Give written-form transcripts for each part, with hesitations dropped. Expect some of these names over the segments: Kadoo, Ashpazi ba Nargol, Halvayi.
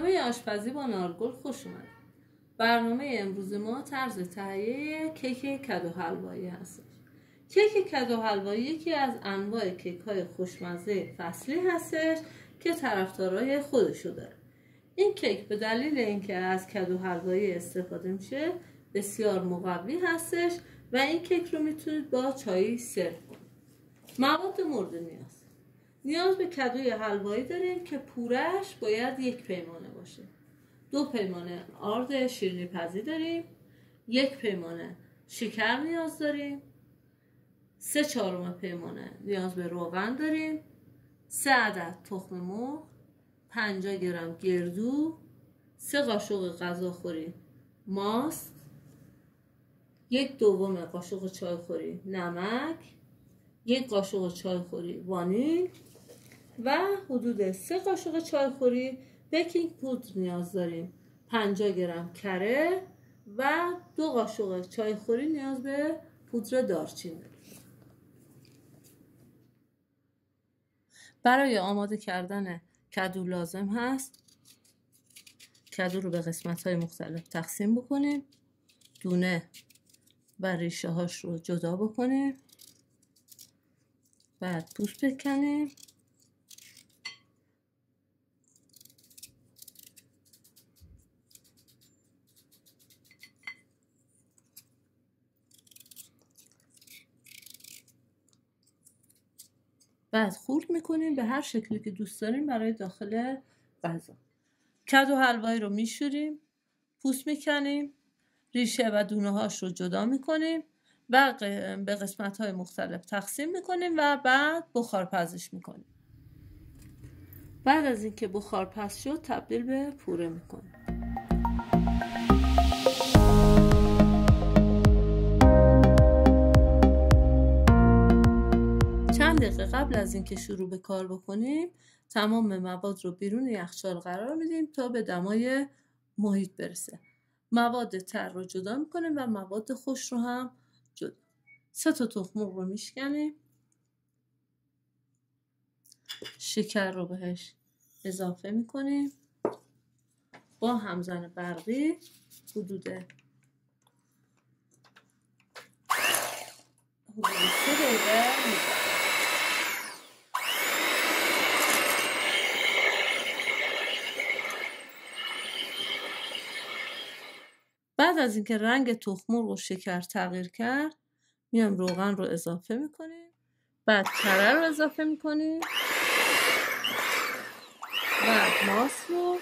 برنامه آشپزی با نارگل خوش اومد. برنامه امروز ما طرز تهیه کیک کدو حلوایی هستش. کیک کدو حلوایی یکی از انواع کیک‌های خوشمزه فصلی هستش که طرفدارای خودشو داره. این کیک به دلیل اینکه از کدو حلوایی استفاده میشه بسیار مقوی هستش و این کیک رو میتونید با چای سرو کنید. مواد مورد نیاز به کدوی حلوایی داریم که پورش باید 1 پیمانه باشه. 2 پیمانه آرد شیرینی پزی داریم. 1 پیمانه شکر نیاز داریم. 3/4 پیمانه نیاز به روغن داریم. 3 عدد تخم مرغ، 50 گرم گردو، 3 قاشق غذاخوری ماست، 1/2 قاشق چایخوری نمک، 1 قاشق چایخوری وانیل و حدود 3 قاشق چایخوری بیکینگ پودر نیاز داریم. 50 گرم کره و 2 قاشق چایخوری نیاز به پودر دارچین داریم. برای آماده کردن کدو لازم هست کدو رو به قسمت‌های مختلف تقسیم بکنیم، دونه و ریشه هاش رو جدا بکنیم، بعد پوست بکنیم، بعد خورد میکنیم به هر شکلی که دوست داریم برای داخل غذا. کدو حلوایی رو میشوریم، پوست میکنیم، ریشه و دونه هاش رو جدا میکنیم و به قسمت های مختلف تقسیم میکنیم و بعد بخارپزش میکنیم. بعد از اینکه بخارپز شد تبدیل به پوره میکنیم. چند دقیقه قبل از اینکه شروع به کار بکنیم تمام مواد رو بیرون یخچال قرار میدیم تا به دمای محیط برسه. مواد تر رو جدا میکنیم و مواد خوش رو هم جدا. 3 تا تخم مرغ رو میشکنیم، شکر رو بهش اضافه میکنیم، با همزن برقی حدود 3 دقیقه میکنیم. بعد از اینکه رنگ تخم مرغ و شکر تغییر کرد میام روغن رو اضافه میکنیم، بعد کره رو اضافه میکنیم، بعد ماست رو،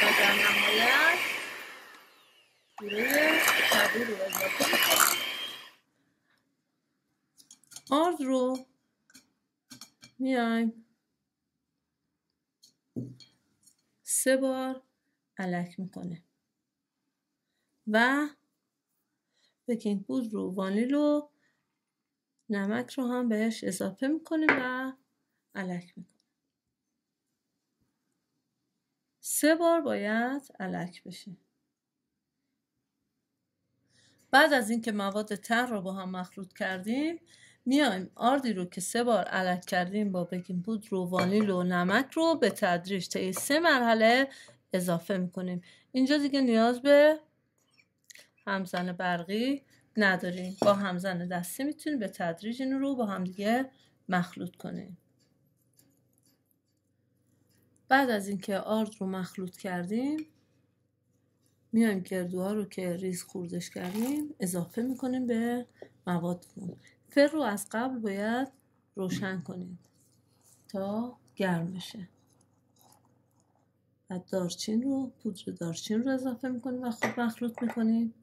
و در نهایت پوره کدو رو اضافه میکنیم. آرد رو میایم 3 بار الک میکنه و بیکینگ پودر رو، وانیل و نمک رو هم بهش اضافه میکنه و الک میکنه. 3 بار باید الک بشه. بعد از اینکه مواد تر رو با هم مخلوط کردیم میایم آردی رو که 3 بار الک کردیم با بیکینگ پودر و وانیل و نمک رو به تدریج طی 3 مرحله اضافه میکنیم. اینجا دیگه نیاز به همزن برقی نداریم، با همزن دستی میتونیم به تدریج این رو با هم دیگه مخلوط کنیم. بعد از اینکه آرد رو مخلوط کردیم میایم گردوها رو که ریز خوردش کردیم اضافه میکنیم به موادمون. فر رو از قبل باید روشن کنیم تا گرم بشه. بعد دارچین رو، پودر دارچین رو اضافه میکنیم و خوب مخلوط میکنیم.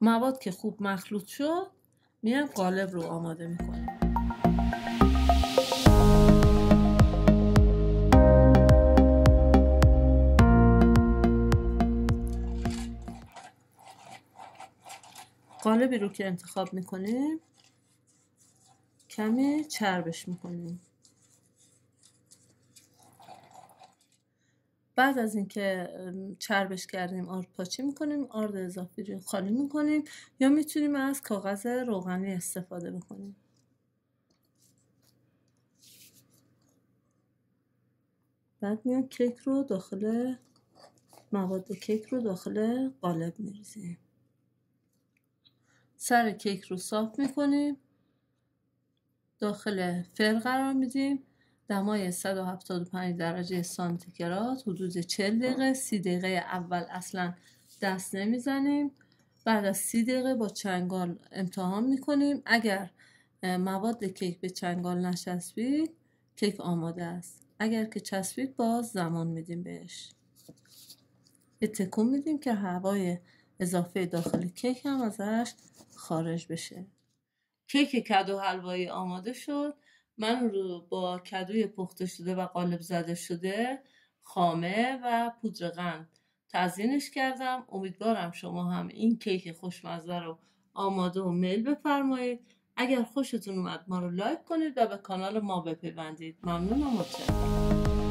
مواد که خوب مخلوط شد میایم قالب رو آماده میکنیم. قالبی رو که انتخاب میکنیم کمی چربش میکنیم. بعد از اینکه چربش کردیم آرد پاچی میکنیم، آرد اضافی رو خالی میکنیم یا میتونیم از کاغذ روغنی استفاده بکنیم. بعد میان کیک رو داخل مواد کیک رو داخل قالب میریزیم. سر کیک رو صاف میکنیم، داخل فر قرار میدیم، دمای 175 درجه سانتیگراد حدود 40 دقیقه. 30 دقیقه اول اصلا دست نمیزنیم. بعد از 30 دقیقه با چنگال امتحان میکنیم. اگر مواد کیک به چنگال نچسبید کیک آماده است، اگر که چسبید باز زمان میدیم بهش. یه تکون میدیم که هوای اضافه داخل کیک هم ازش خارج بشه. کیک کدو حلوایی آماده شد. من رو با کدوی پخته شده و قالب زده شده، خامه و پودر قند تزیینش کردم. امیدوارم شما هم این کیک خوشمزه رو آماده و میل بفرمایید. اگر خوشتون اومد ما رو لایک کنید و به کانال ما بپیوندید. ممنونم.